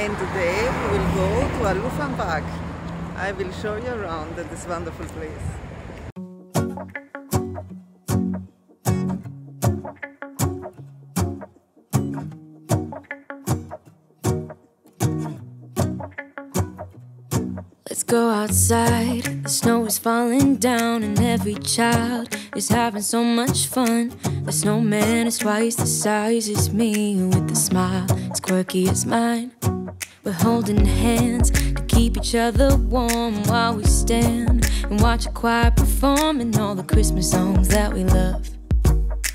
and today we'll go to Allou Fun Park. I will show you around at this wonderful place. Let's go outside, the snow is falling down and every child is having so much fun. The snowman is twice the size as me, with a smile as quirky as mine. We're holding hands to keep each other warm while we stand and watch a choir performing all the Christmas songs that we love.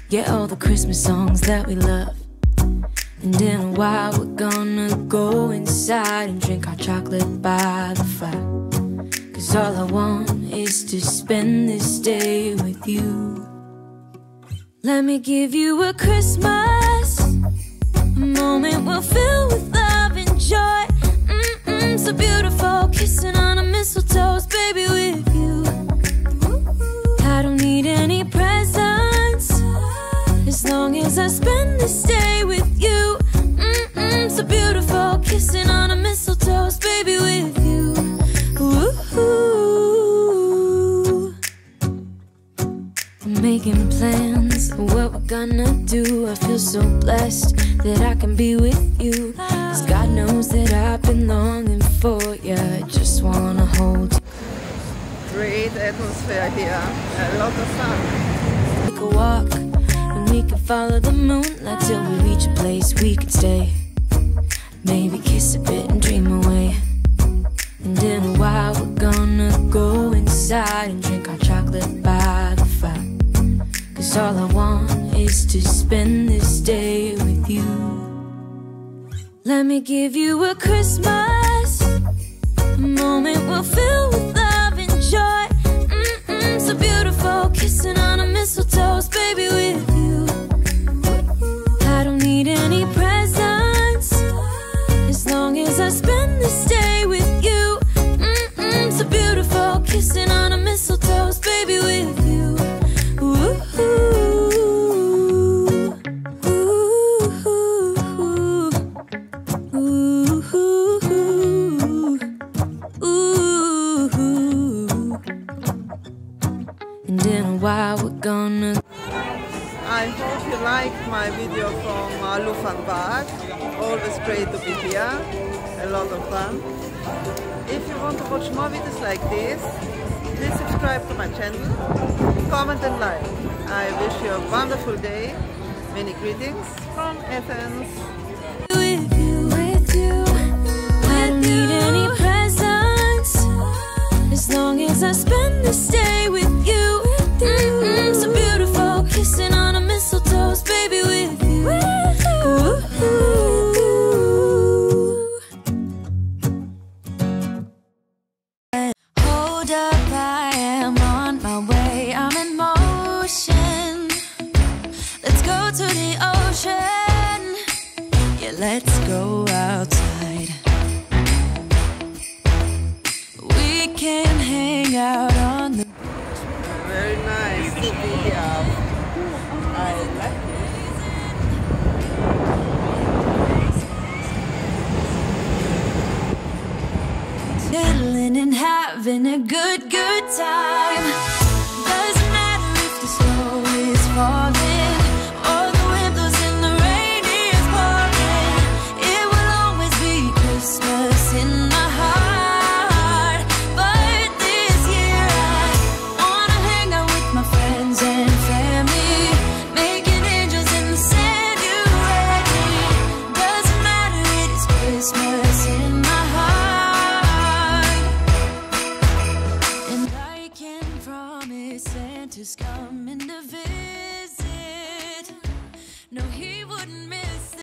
Yeah, all the Christmas songs that we love. And in a while we're gonna go inside and drink our chocolate by the fire, 'cause all I want is to spend this day with you. Let me give you a Christmas, a moment we'll fill with love and joy. So beautiful, kissing on a mistletoe's baby with you. I don't need any presents, as long as I spend this day with you. So beautiful, kissing on a mistletoe's baby with you. Ooh. I'm making plans of what we're gonna do. I feel so blessed that I can be with you, 'cause God knows that I've been longing for you. I just wanna hold you. Great atmosphere here, a lot of fun. Take a walk and we can follow the moonlight till we reach a place we can stay. Maybe kiss a bit and dream away. And in a while we're gonna go inside and drink our chocolate by the fire, 'cause all I want is to spend this day with you. Let me give you a Christmas, a moment we'll fill with love and joy. So beautiful, kissing on a mistletoe's baby with you. I don't need any presents, as long as I spend this day with you. So beautiful, kissing on a mistletoe's baby with you. Ooh, ooh, ooh, ooh, ooh. And in a while we're gonna. I hope you liked my video from Allou Fun Park. Always great to be here, a lot of fun. If you want to watch more videos like this, please subscribe to my channel, comment and like. I wish you a wonderful day. Many greetings from Athens. I don't need any presents, as long as I spend this day with you. So beautiful, kissing on a mistletoe's baby with you. Hold up, I am on my way, I'm in motion. Let's go to the ocean, yeah, let's go outside. We can hang out on the... Very nice to be here. I like it. Diddling and having a good time. Doesn't matter if the snow is falling or the wind blows and the rain is pouring. It will always be Christmas in my heart. Just come.